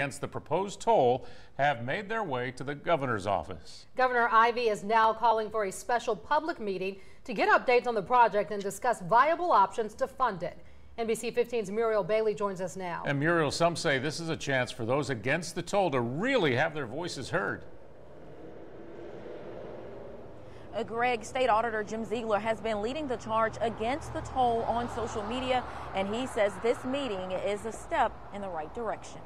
Against the proposed toll have made their way to the governor's office. Governor Ivey is now calling for a special public meeting to get updates on the project and discuss viable options to fund it. NBC 15's Muriel Bailey joins us now. And Muriel, some say this is a chance for those against the toll to really have their voices heard. Greg, State Auditor Jim Ziegler has been leading the charge against the toll on social media, and he says this meeting is a step in the right direction.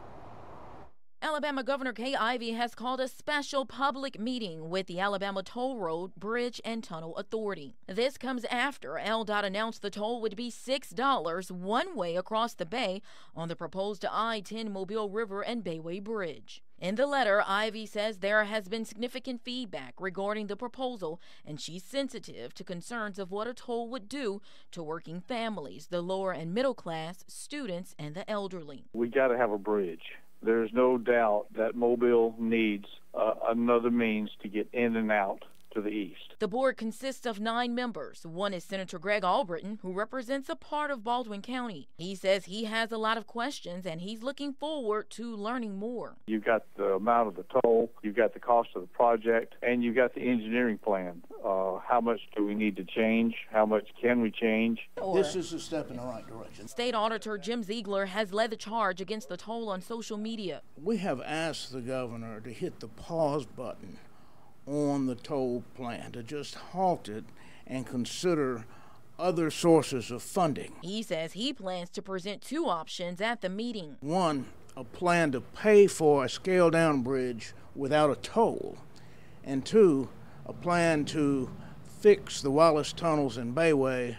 Alabama Governor Kay Ivey has called a special public meeting with the Alabama Toll Road, Bridge, and Tunnel Authority. This comes after ALDOT announced the toll would be $6 one way across the bay on the proposed I-10 Mobile River and Bayway Bridge. In the letter, Ivey says there has been significant feedback regarding the proposal, and she's sensitive to concerns of what a toll would do to working families, the lower and middle class, students, and the elderly. We got to have a bridge. There's no doubt that Mobile needs another means to get in and out to the east. The board consists of 9 members. One is Senator Greg Albritton, who represents a part of Baldwin County. He says he has a lot of questions and he's looking forward to learning more. You've got the amount of the toll, you've got the cost of the project, and you've got the engineering plan. How much do we need to change? How much can we change? This is a step in the right direction. State Auditor Jim Ziegler has led the charge against the toll on social media. We have asked the governor to hit the pause button on the toll plan, to just halt it and consider other sources of funding. He says he plans to present 2 options at the meeting. One, a plan to pay for a scaled-down bridge without a toll, and 2, a plan to fix the Wallace Tunnels and Bayway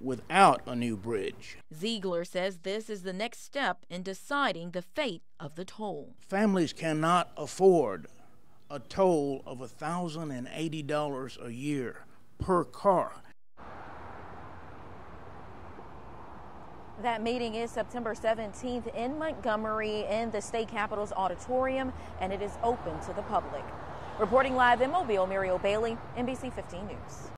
without a new bridge. Ziegler says this is the next step in deciding the fate of the toll. Families cannot afford a toll of $1,080 a year per car. That meeting is September 17th in Montgomery in the state capitol's auditorium, and it is open to the public. Reporting live in Mobile, Muriel Bailey, NBC 15 News.